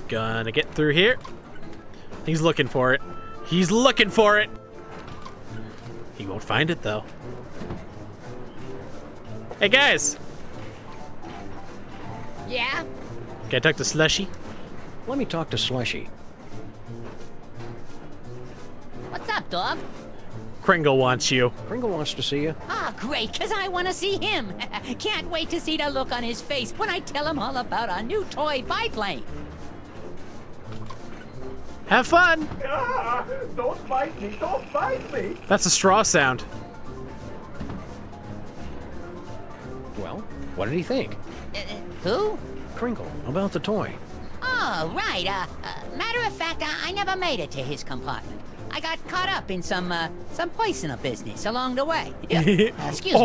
He's gonna get through here. He's looking for it. He's looking for it! He won't find it, though. Hey, guys! Yeah? Can I talk to Slushy? Let me talk to Slushy. What's up, dog? Kringle wants you. Kringle wants to see you. Ah, great, because I want to see him. Can't wait to see the look on his face when I tell him all about our new toy biplane. Have fun! Ah, don't bite me, don't bite me! That's a straw sound. Well, what did he think? Who? Kringle, about the toy. Oh, right. Matter of fact, I never made it to his compartment. I got caught up in some poisoner business along the way. Excuse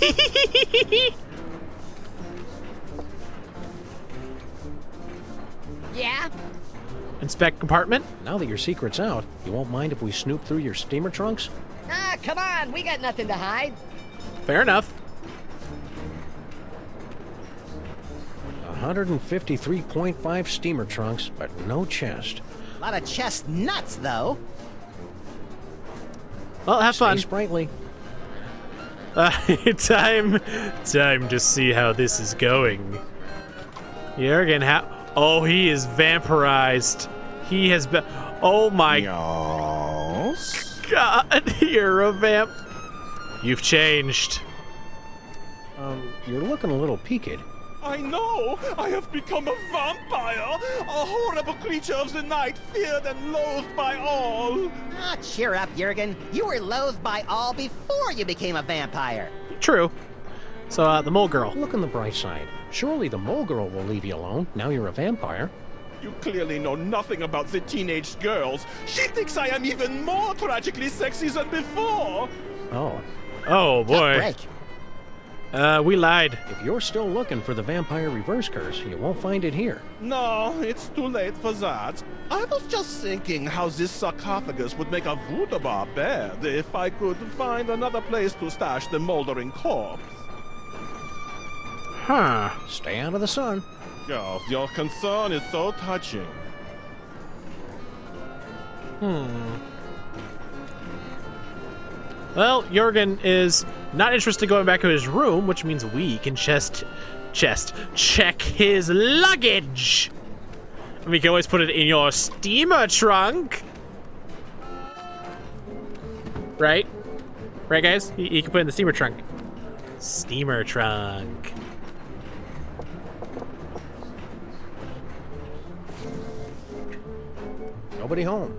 me. Yeah? Inspect compartment? Now that your secret's out, you won't mind if we snoop through your steamer trunks? Ah, come on. We got nothing to hide. Fair enough. 153.5 steamer trunks, but no chest. A lot of chest nuts, though. Well, have fun. Stay sprightly. Time to see how this is going. Jurgen, how... Oh, he is vampirized. He has been... Oh, my... Yes. God, you're a vamp. You've changed. You're looking a little peaked. I know! I have become a vampire! A horrible creature of the night, feared and loathed by all! Ah, cheer up, Jurgen. You were loathed by all before you became a vampire. True. So, the mole girl. Look on the bright side. Surely the mole girl will leave you alone. Now you're a vampire. You clearly know nothing about the teenage girls. She thinks I am even more tragically sexy than before! Oh. Oh, boy. Break. We lied. If you're still looking for the vampire reverse curse, you won't find it here. No, it's too late for that. I was just thinking how this sarcophagus would make a wunderbar bed if I could find another place to stash the moldering corpse. Huh. Stay out of the sun. Girls, your concern is so touching. Hmm. Well, Jurgen is not interested in going back to his room, which means we can just check his luggage. And we can always put it in your steamer trunk. Right? Right, guys? You can put it in the steamer trunk. Steamer trunk. Nobody home.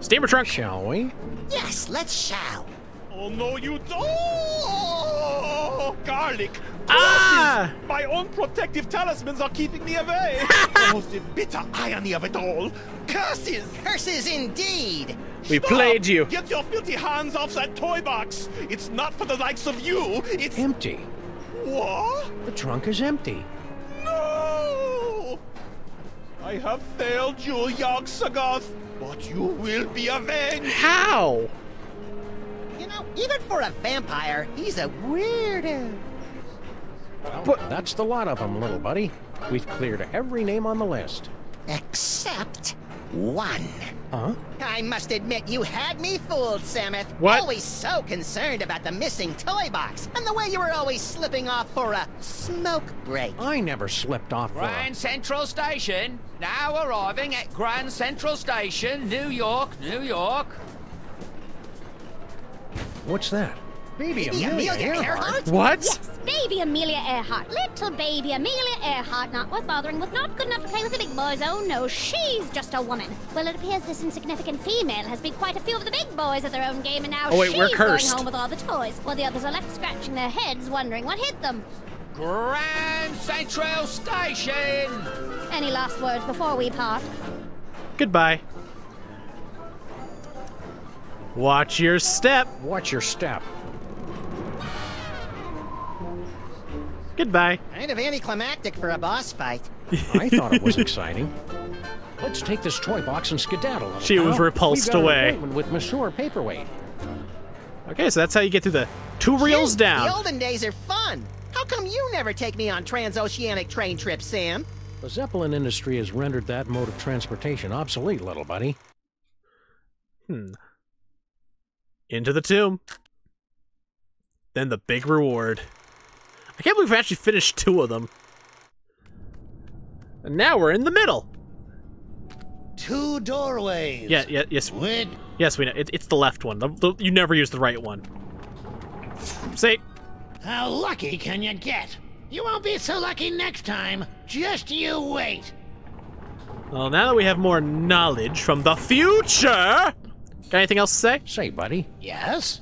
Steamer trunk, shall we? Yes, let's shout. Oh no, you don't! Oh, garlic! Glasses. Ah! My own protective talismans are keeping me away. Almost the bitter irony of it all. Curses! Curses indeed! We Stop. Played you. Get your filthy hands off that toy box. It's not for the likes of you. It's empty. What? The trunk is empty. No! I have failed you, Yog-Soggoth. But you will be avenged! How? You know, even for a vampire, he's a weirdo. Well, but that's the lot of them, little buddy. We've cleared every name on the list. Except one. Huh? I must admit, you had me fooled, Samoth. What? Always so concerned about the missing toy box and the way you were always slipping off for a smoke break. I never slipped off for Grand Central Station. Now arriving at Grand Central Station, New York, New York. What's that? Baby Amelia Earhart? What? Yes, baby Amelia Earhart. Little baby Amelia Earhart, not worth bothering with, not good enough to play with the big boys. Oh no, she's just a woman. Well, it appears this insignificant female has beat quite a few of the big boys at their own game, and now she's going home with all the toys, while the others are left scratching their heads, wondering what hit them. Grand Central Station! Any last words before we part? Goodbye. Watch your step. Watch your step. Goodbye. Kind of anticlimactic for a boss fight. I thought it was exciting. Let's take this toy box and skedaddle. She was repulsed away. With Monsieur Paperweight. Okay, so that's how you get through the two reels down. The olden days are fun. come you never take me on transoceanic train trips, Sam? The Zeppelin industry has rendered that mode of transportation obsolete, little buddy. Into the tomb. Then the big reward. I can't believe we actually finished two of them. And now we're in the middle. Two doorways. Yeah, yes. With... Yes, we know. It's the left one. You never use the right one. See? How lucky can you get? You won't be so lucky next time. Just you wait. Well, now that we have more knowledge from the future... Got anything else to say? Say, buddy. Yes?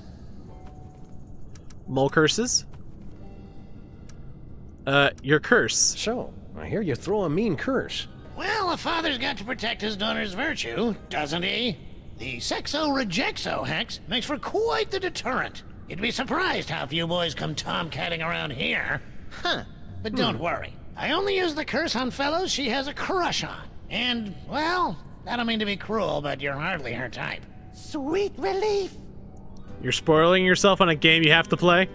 Mole curses. Your curse. So, I hear you throw a mean curse. Well, a father's got to protect his daughter's virtue, doesn't he? The sexo-rejexo hex makes for quite the deterrent. You'd be surprised how few boys come tomcatting around here. Huh, but don't worry. I only use the curse on fellows she has a crush on. And, well, I don't mean to be cruel, but you're hardly her type. Sweet relief! You're spoiling yourself on a game you have to play?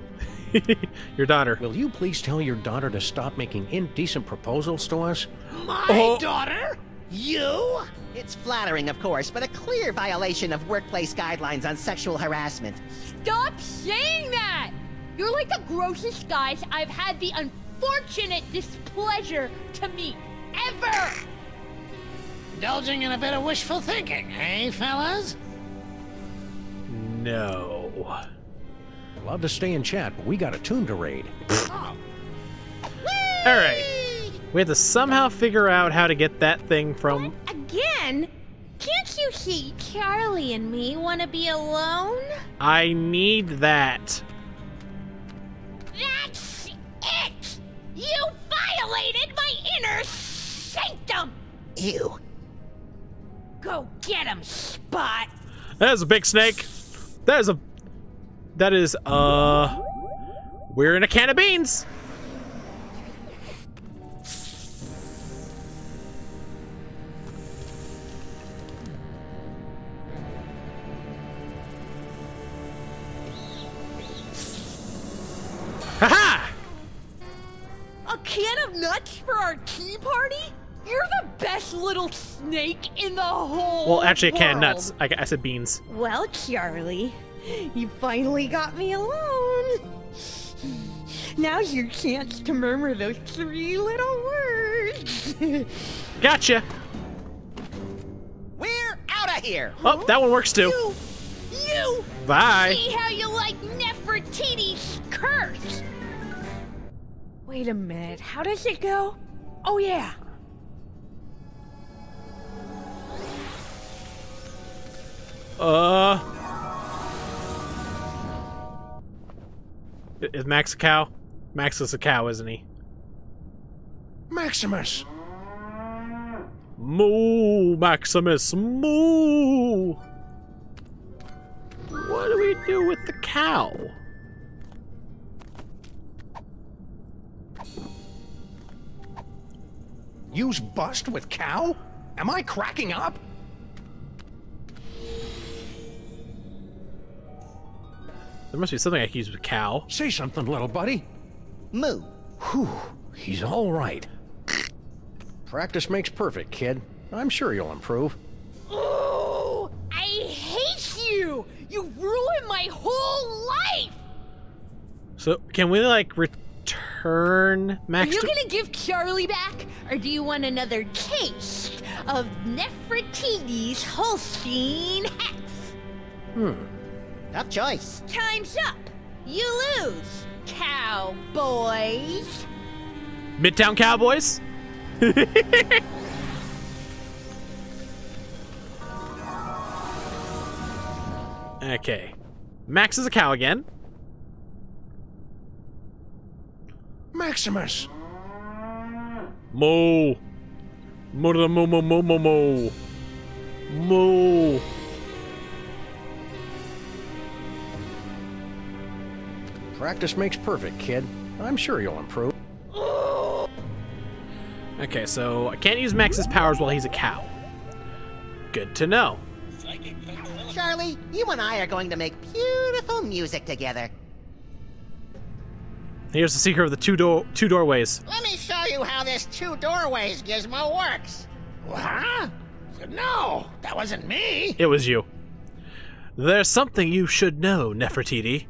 Your daughter. Will you please tell your daughter to stop making indecent proposals to us? My daughter? You? It's flattering, of course, but a clear violation of workplace guidelines on sexual harassment. Stop saying that! You're like the grossest guys I've had the unfortunate displeasure to meet ever! Indulging in a bit of wishful thinking, eh, fellas? No. Love to stay and chat, but we got a tomb to raid. Alright. We have to somehow figure out how to get that thing from... What? Again? Can't you see Charlie and me want to be alone? I need that. That's it! You violated my inner sanctum! Ew. Go get him, Spot! That is a big snake. That is a... That is, we're in a can of beans! Ha-ha! A can of nuts for our tea party? You're the best little snake in the whole world. Well, actually, a can of nuts. I said beans. Well, Charlie... You finally got me alone. Now's your chance to murmur those three little words. Gotcha. We're out of here. Oh, that one works too. You bye. See how you like Nefertiti's curse. Wait a minute. How does it go? Oh, yeah. Is Max a cow? Max is a cow, isn't he? Maximus! Moo, Maximus, moo! What do we do with the cow? Use bust with cow? Am I cracking up? There must be something I can use with cow. Say something, little buddy. Moo. Whew, he's all right. Practice makes perfect, kid. I'm sure you'll improve. Oh, I hate you! You ruined my whole life! So, can we, like, return Max? Are you gonna give Charlie back? Or do you want another taste of Nefertiti's Holstein Hex? Tough choice. Time's up. You lose, cowboys. Midtown Cowboys? Okay. Max is a cow again. Maximus. Moo. Moo to the moo moo moo moo moo. Moo. Practice makes perfect, kid. I'm sure you'll improve. Okay, so I can't use Max's powers while he's a cow. Good to know. Charlie, you and I are going to make beautiful music together. Here's the secret of the two doorways. Let me show you how this two doorways gizmo works. Huh? No, that wasn't me. It was you. There's something you should know, Nefertiti.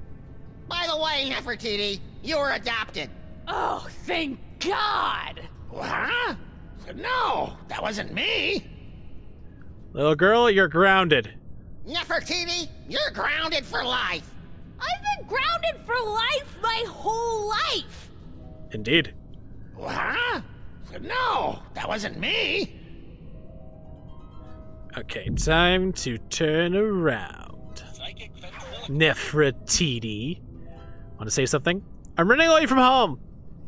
By the way, Nefertiti, you were adopted. Oh, thank God. Huh? No, that wasn't me. Little girl, you're grounded. Nefertiti, you're grounded for life. I've been grounded for life my whole life. Indeed. Huh? No, that wasn't me. Okay, time to turn around. Nefertiti. Want to say something? I'm running away from home.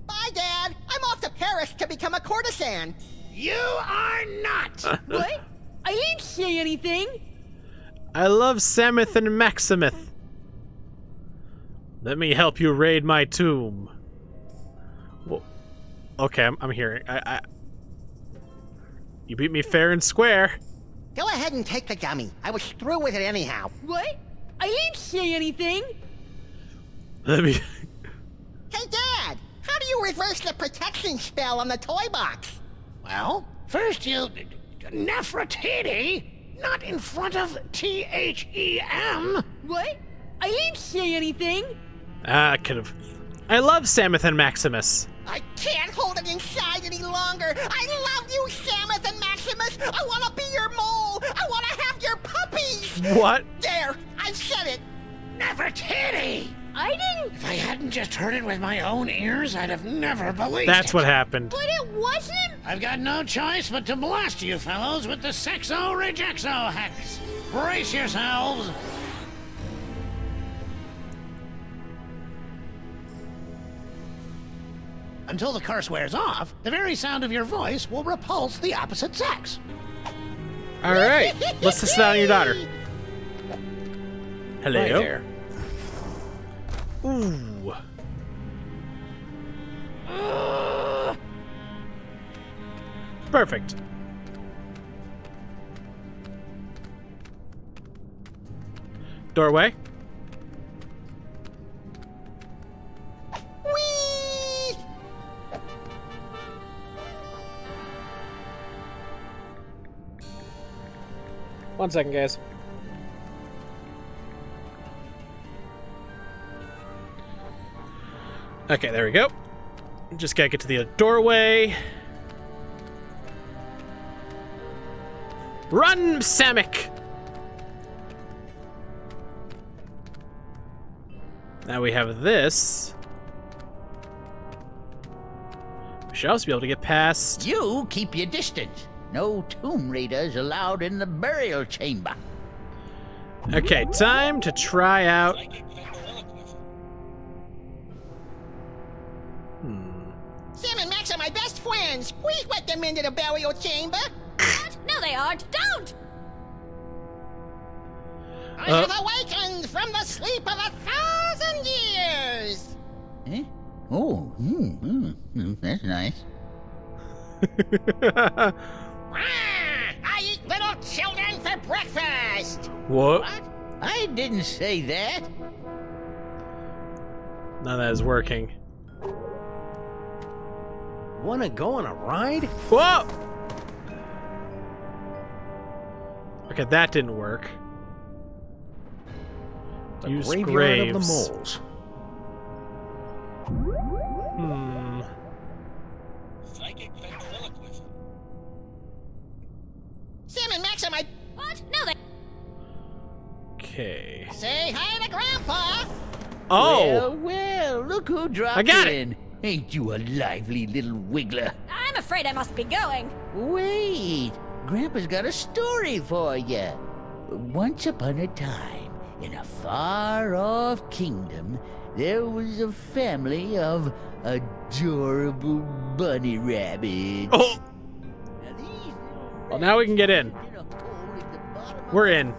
Bye, Dad. I'm off to Paris to become a courtesan. You are not. What? I didn't say anything. I love Samoth and Maximoth. Let me help you raid my tomb. Whoa. Okay, I'm hearing. You beat me fair and square. Go ahead and take the gummy. I was through with it anyhow. What? I didn't say anything. Let me... Hey, Dad! How do you reverse the protection spell on the toy box? Well, first you... Nefertiti? Not in front of T-H-E-M? What? I didn't say anything. Ah, I could've... I love Samoth and Maximus. I can't hold it inside any longer. I love you, Samoth and Maximus. I want to be your mole. I want to have your puppies. What? There, I've said it. Nefertiti. I didn't. If I hadn't just heard it with my own ears, I'd have never believed it. That's what happened. But it wasn't. I've got no choice but to blast you fellows with the sexo-rejexo hex. Brace yourselves. Until the curse wears off, the very sound of your voice will repulse the opposite sex. All right, let's just sit down on your daughter. Hello. Right there. Ooh. Perfect. Doorway. One second, guys. Okay, there we go. Just gotta get to the doorway. Run, Sammun-Mak! Now we have this. We should also be able to get past... You keep your distance. No tomb raiders allowed in the burial chamber. Okay, time to try out. Sam and Max are my best friends. Please let them into the burial chamber. What? No, they aren't. Don't! I have awakened from the sleep of 1,000 years. Eh? Oh, that's nice. I eat little children for breakfast! What? What? I didn't say that. Now that is working. Wanna go on a ride? Whoa! Okay, that didn't work. The Use graves. Of the moles. Sam and Max are my... What? No, they... Okay. Say hi to Grandpa! Oh! Well, well, look who dropped in. I got it! Ain't you a lively little wiggler? I'm afraid I must be going. Wait! Grandpa's got a story for you. Once upon a time, in a far-off kingdom, there was a family of adorable bunny rabbits. Oh! Well, now we can get in. We're in.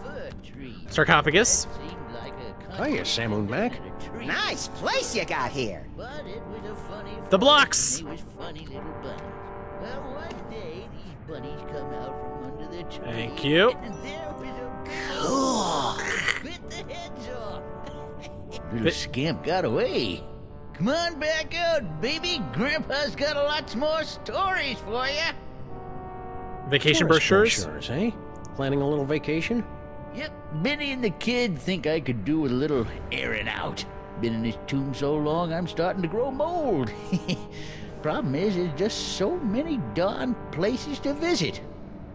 Sarcophagus. Hiya, Sammun-Mak. Nice place you got here. The blocks. Thank you. Cool. Little scamp got away. Come on back out, baby. Grandpa's got lots more stories for you. Vacation brochures, eh? Planning a little vacation? Yep. Benny and the kid think I could do with a little airing out. Been in this tomb so long, I'm starting to grow mold. Problem is, there's just so many darn places to visit.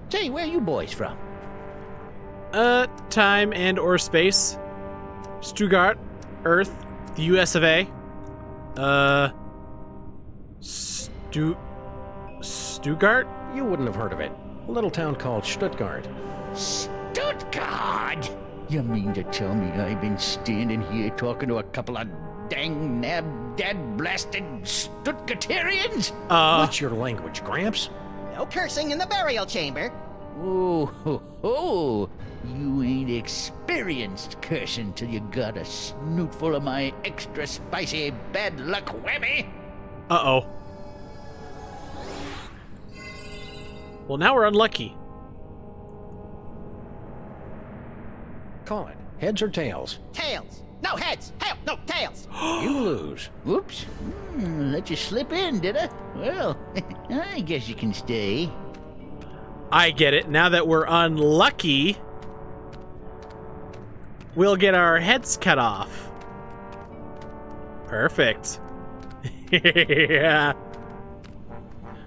Say, where are you boys from? Time and or space. Stuttgart, Earth, the US of A. Stuttgart? You wouldn't have heard of it. A little town called Stuttgart. Stuttgart? You mean to tell me I've been standing here talking to a couple of dang nab dad blasted Stuttgartarians? What's your language, Gramps? No cursing in the burial chamber. Oh, ho, ho. You ain't experienced cursing till you got a snootful of my extra spicy bad luck whammy. Uh-oh. Well, now we're unlucky. Call it. Heads or tails? Tails. No, heads. Hell, no, tails. You lose. Whoops. Let you slip in, did I? Well, I guess you can stay. I get it. Now that we're unlucky, we'll get our heads cut off. Perfect. Yeah.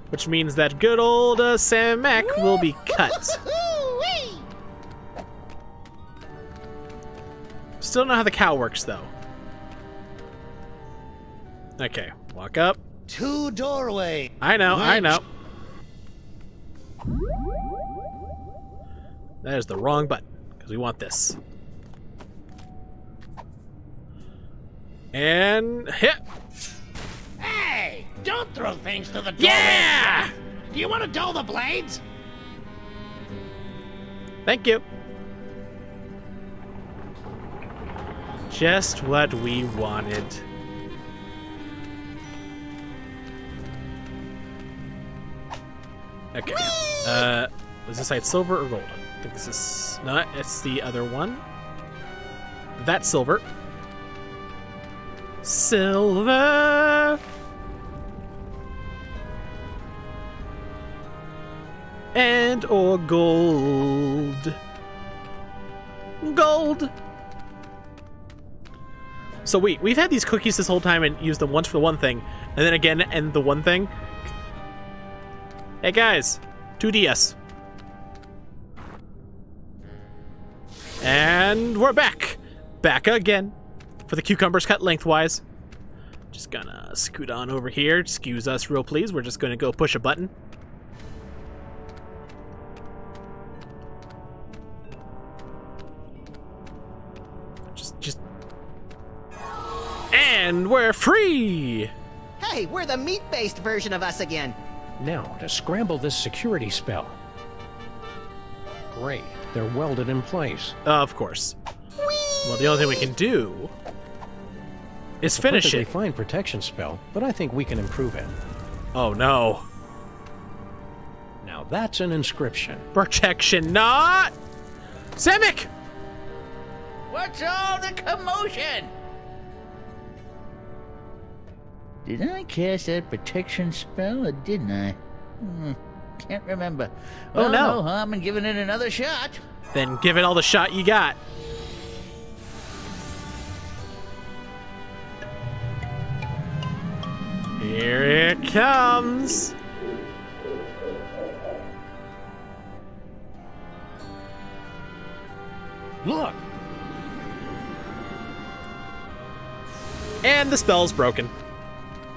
Which means that good old Sam Mac will be cut. Still don't know how the cow works, though. Okay, walk up. Two doorway. I know, right. I know. That is the wrong button, because we want this. And hit. Hey, don't throw things to the doorway. Yeah! Do you want to dull the blades? Thank you. Just what we wanted. Okay. Was this side silver or gold? I think this is not. It's the other one. That's silver. Silver! And or gold. Gold! So we've had these cookies this whole time and used them once for the one thing, and then again and the one thing. Hey guys, 2DS. And we're back! Back again. For the cucumbers cut lengthwise. Just gonna scoot on over here. Excuse us real please. We're just gonna go push a button. Just... And we're free! Hey, we're the meat-based version of us again. Now, to scramble this security spell. Great. They're welded in place. Of course. Whee! Well, the only thing we can do is finish it. It's a fine protection spell, but I think we can improve it. Oh, no. Now, that's an inscription. Protection not! Samick! What's all the commotion? Did I cast that protection spell, or didn't I? Can't remember. Well, oh, no. No harm in giving it another shot. Then give it all the shot you got. Here it comes. Look. And the spell's broken.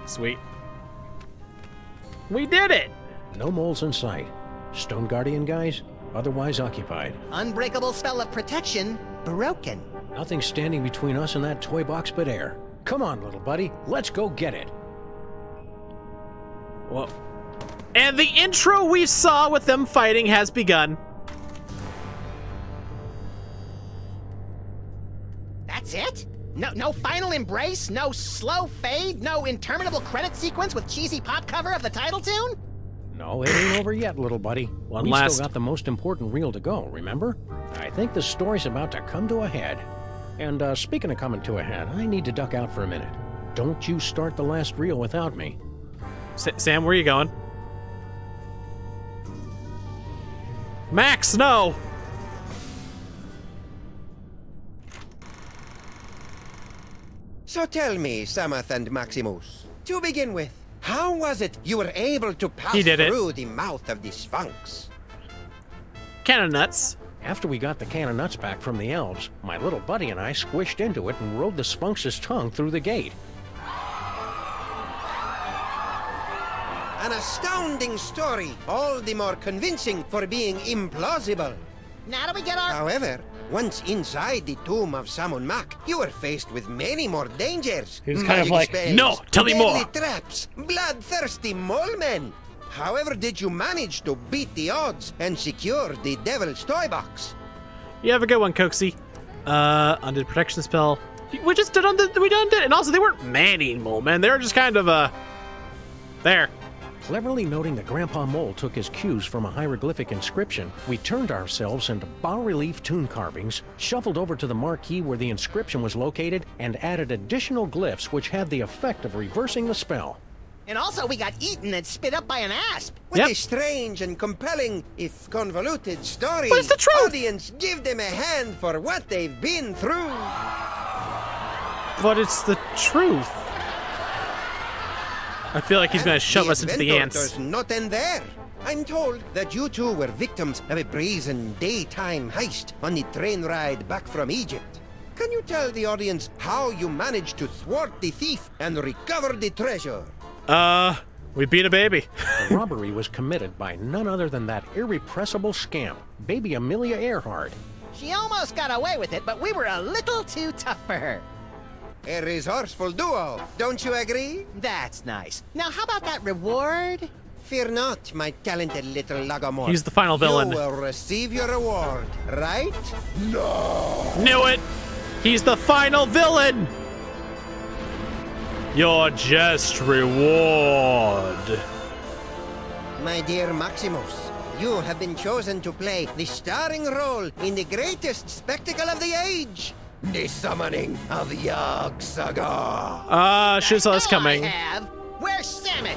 Sweet. We did it! No moles in sight. Stone Guardian guys, otherwise occupied. Unbreakable spell of protection, broken. Nothing standing between us and that toy box but air. Come on, little buddy, let's go get it. Whoa. And the intro we saw with them fighting has begun. That's it? No final embrace, no slow fade, no interminable credit sequence with cheesy pop cover of the title tune? No, it ain't over yet, little buddy. One last. We still got the most important reel to go, remember? I think the story's about to come to a head. And speaking of coming to a head, I need to duck out for a minute. Don't you start the last reel without me. Sam, where are you going? Max, no! So tell me, Samoth and Maximus, to begin with, how was it you were able to pass through the mouth of the Sphinx? Can of nuts. After we got the can of nuts back from the elves, my little buddy and I squished into it and rode the Sphinx's tongue through the gate. An astounding story, all the more convincing for being implausible. Now do we get our... However, once inside the tomb of Sammun-Mak, you were faced with many more dangers. He was kind of like, no, tell me more. Traps, bloodthirsty mole men. However did you manage to beat the odds and secure the devil's toy box? You have a good one, Coxie. Undid protection spell. We just did undid. We done did, and also they weren't man-eating mole men. They were just kind of there. Cleverly noting that Grandpa Mole took his cues from a hieroglyphic inscription, we turned ourselves into bas-relief tomb carvings, shuffled over to the marquee where the inscription was located, and added additional glyphs which had the effect of reversing the spell. And also we got eaten and spit up by an asp. With a strange and compelling, if convoluted, story, but it's the truth. Audience give them a hand for what they've been through. But it's the truth. I feel like he's going to shove us into the ants. Does not end there. I'm told that you two were victims of a brazen daytime heist on the train ride back from Egypt. Can you tell the audience how you managed to thwart the thief and recover the treasure? We beat a baby. The robbery was committed by none other than that irrepressible scamp, baby Amelia Earhart. She almost got away with it, but we were a little too tough for her. A resourceful duo, don't you agree? That's nice. Now, how about that reward? Fear not, my talented little Lagomorph. He's the final villain. You will receive your reward, right? No! Knew it! He's the final villain! Your just reward. My dear Maximus, you have been chosen to play the starring role in the greatest spectacle of the age, the summoning of Yog-Soggoth. She saw us coming. Where's Sammun?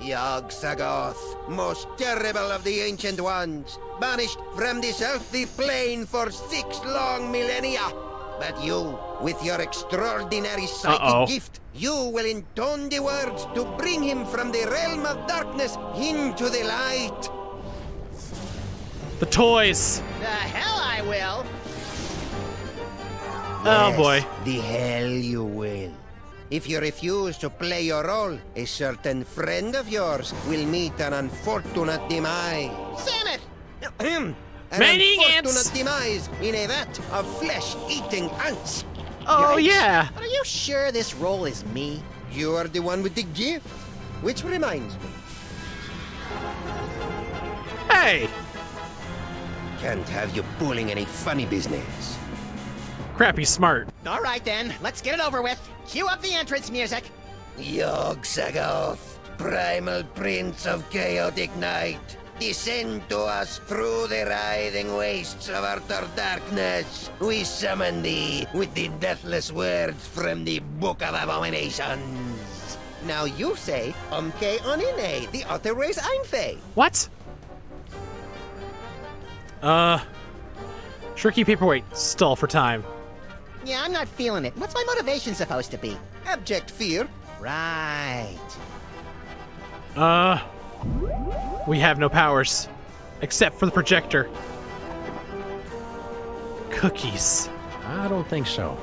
Yog-Soggoth, most terrible of the ancient ones, banished from this earthly plane for 6 long millennia. But you, with your extraordinary psychic gift, you will intone the words to bring him from the realm of darkness into the light. The toys. The hell I will. Yes, oh boy. The hell you will. If you refuse to play your role, a certain friend of yours will meet an unfortunate demise. Sam it! An unfortunate demise in a vat of flesh-eating ants. Oh, yikes. Yeah. But are you sure this role is me? You are the one with the gift, which reminds me. Hey! Can't have you pulling any funny business. Crappy smart. All right, then. Let's get it over with. Cue up the entrance music. Yog-Soggoth, primal prince of chaotic night. Descend to us through the writhing wastes of outer darkness. We summon thee with the deathless words from the Book of Abominations. Now you say, Omke Onine, the other race Einfe. What? Tricky paperweight, stall for time. Yeah, I'm not feeling it. What's my motivation supposed to be? Abject fear. Right. We have no powers, except for the projector. Cookies. I don't think so.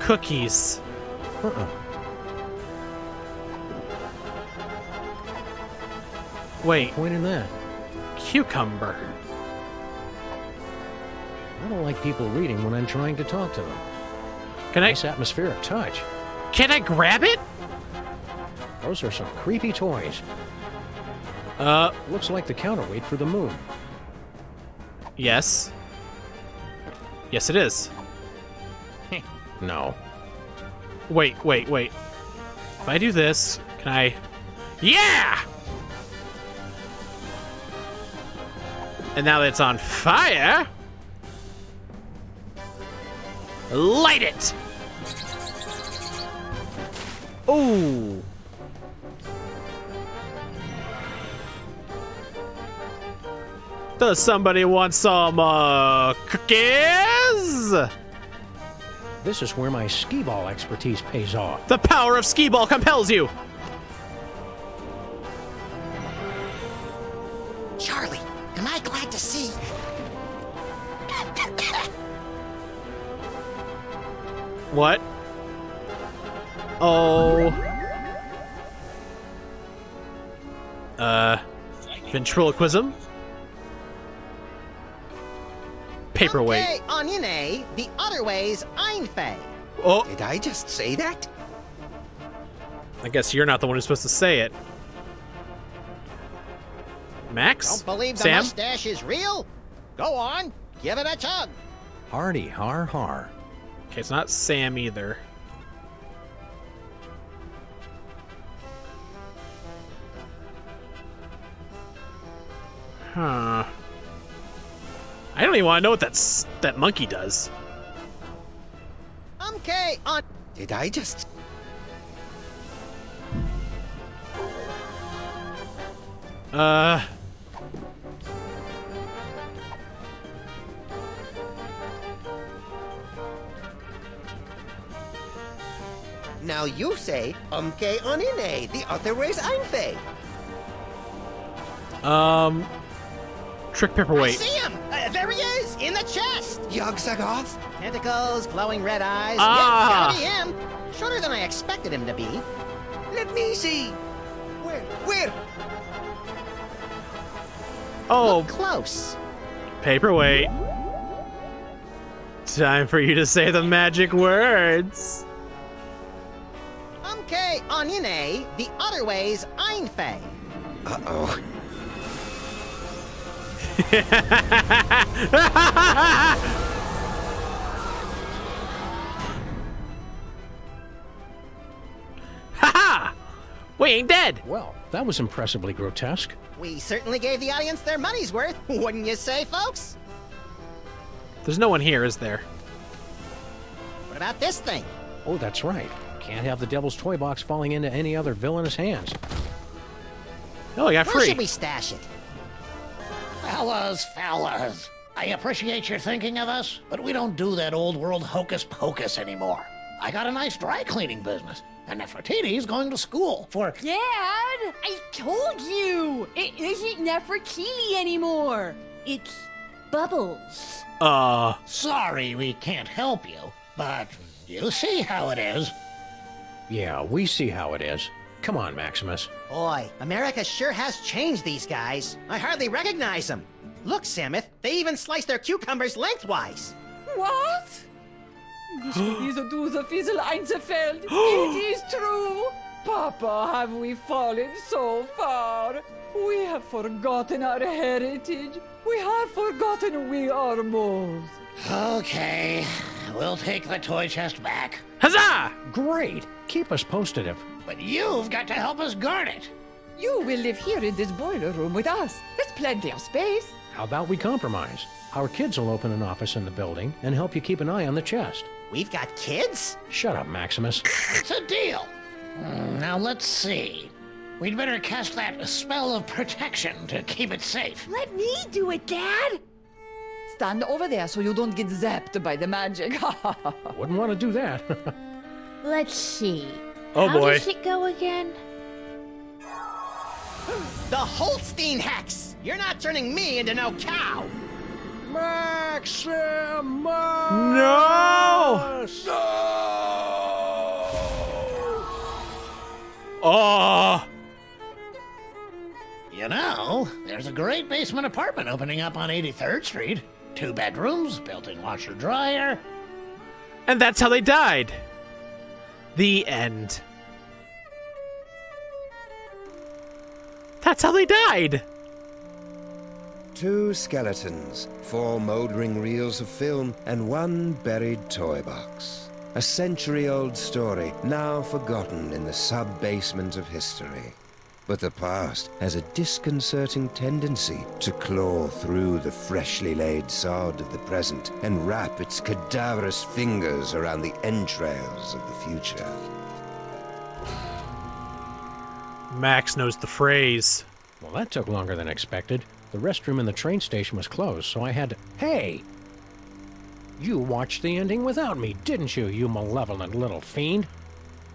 Cookies. Wait. Point in that. Cucumber. I don't like people reading when I'm trying to talk to them. Can I? Nice atmospheric touch. Can I grab it? Those are some creepy toys. Looks like the counterweight for the moon. Yes. Yes, it is. No. Wait, wait, wait. If I do this, can I... Yeah! And now that it's on fire... Light it! Oh! Does somebody want some cookies? This is where my skee-ball expertise pays off. The power of skee-ball compels you! Charlie, am I glad to see? What? Oh. Ventriloquism? Paperweight. Omke Onine, the other way's Einfe. Oh. Did I just say that? I guess you're not the one who's supposed to say it. Max? Don't believe the Sam? Mustache is real? Go on, give it a tug. Hardy, har, har. Okay, it's not Sam either. Huh. I don't even want to know what that monkey does. Omke on. Did I just? Now you say Omke Onine, the other way's Einfe. Trick paperweight. I see him! There he is! In the chest! Yog-Soggoth? Tentacles, glowing red eyes. Ah! Yep, gotta be him! Shorter than I expected him to be. Let me see! Where? Oh. Look close. Paperweight. Time for you to say the magic words. Omke Onine, the other way's Einfe. Uh-oh. Ha-ha! We ain't dead! Well, that was impressively grotesque. We certainly gave the audience their money's worth, wouldn't you say, folks? There's no one here, is there? What about this thing? Oh, that's right. Can't have the devil's toy box falling into any other villainous hands. Oh, I got free. Where should we stash it? Fellas, I appreciate your thinking of us, but we don't do that old world hocus pocus anymore. I got a nice dry cleaning business, and Nefertiti's going to school for— Dad, I told you! It isn't Nefertiti anymore! It's Bubbles. Sorry we can't help you, but you see how it is. Yeah, we see how it is. Come on, Maximus. Boy, America sure has changed these guys. I hardly recognize them. Look, Samoth, they even slice their cucumbers lengthwise. What? It is true. Papa, have we fallen so far? We have forgotten our heritage. We have forgotten we are moles. Okay, we'll take the toy chest back. Huzzah! Great. Keep us posted if... But you've got to help us guard it. You will live here in this boiler room with us. There's plenty of space. How about we compromise? Our kids will open an office in the building and help you keep an eye on the chest. We've got kids? Shut up, Maximus. It's a deal. Now let's see. We'd better cast that spell of protection to keep it safe. Let me do it, Dad. Stand over there so you don't get zapped by the magic. Wouldn't want to do that. Let's see. Oh boy. How does it go again? The Holstein Hex! You're not turning me into no cow! Maximus! No! Oh! You know, there's a great basement apartment opening up on 83rd Street. 2 bedrooms, built-in washer-dryer. And that's how they died. The end. That's how they died. 2 skeletons, 4 moldering reels of film, and 1 buried toy box. A century-old story, now forgotten in the sub-basement of history. But the past has a disconcerting tendency to claw through the freshly laid sod of the present and wrap its cadaverous fingers around the entrails of the future. Max knows the phrase. Well, that took longer than expected. The restroom in the train station was closed, so I had to... Hey! You watched the ending without me, didn't you, you malevolent little fiend?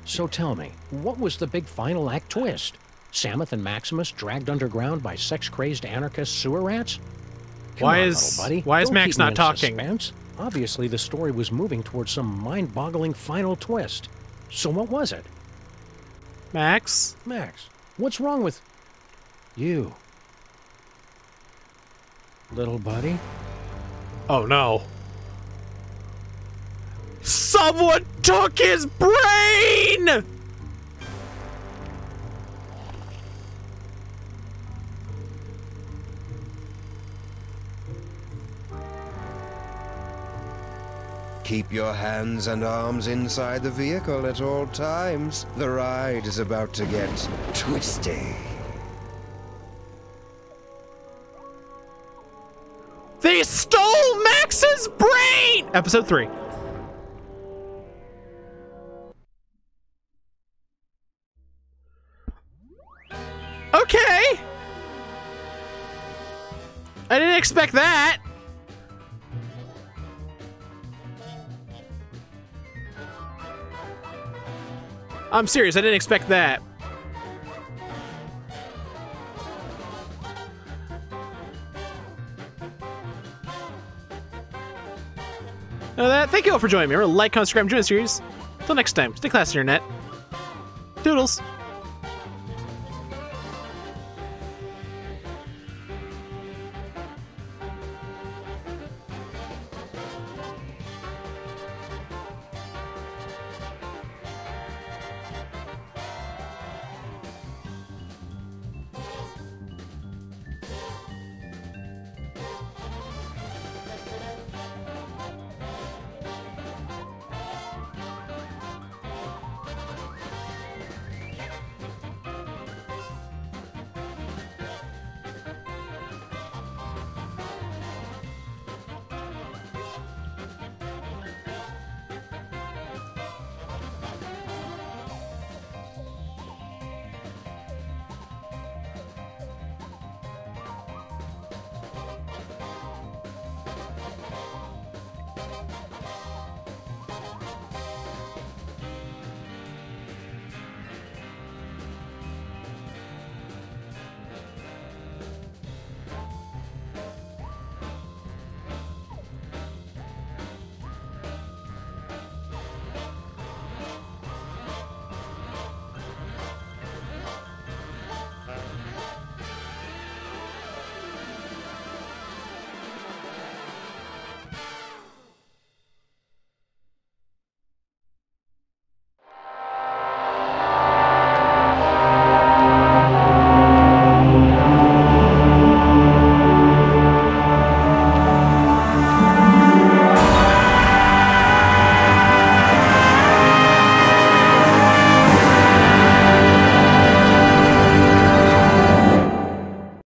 So tell me, what was the big final act twist? Samoth and Maximus dragged underground by sex-crazed anarchist sewer rats? Why is Max not talking? Obviously, the story was moving towards some mind-boggling final twist. So what was it? Max? Max, what's wrong with... you? Little buddy? Oh, no. Someone took his brain! Keep your hands and arms inside the vehicle at all times. The ride is about to get twisty. They stole Max's brain! Episode 3. Okay. I didn't expect that. I'm serious, I didn't expect that. Now that, thank you all for joining me. Remember to like, comment, subscribe, and join the series. Until next time, stay classy, internet. Toodles.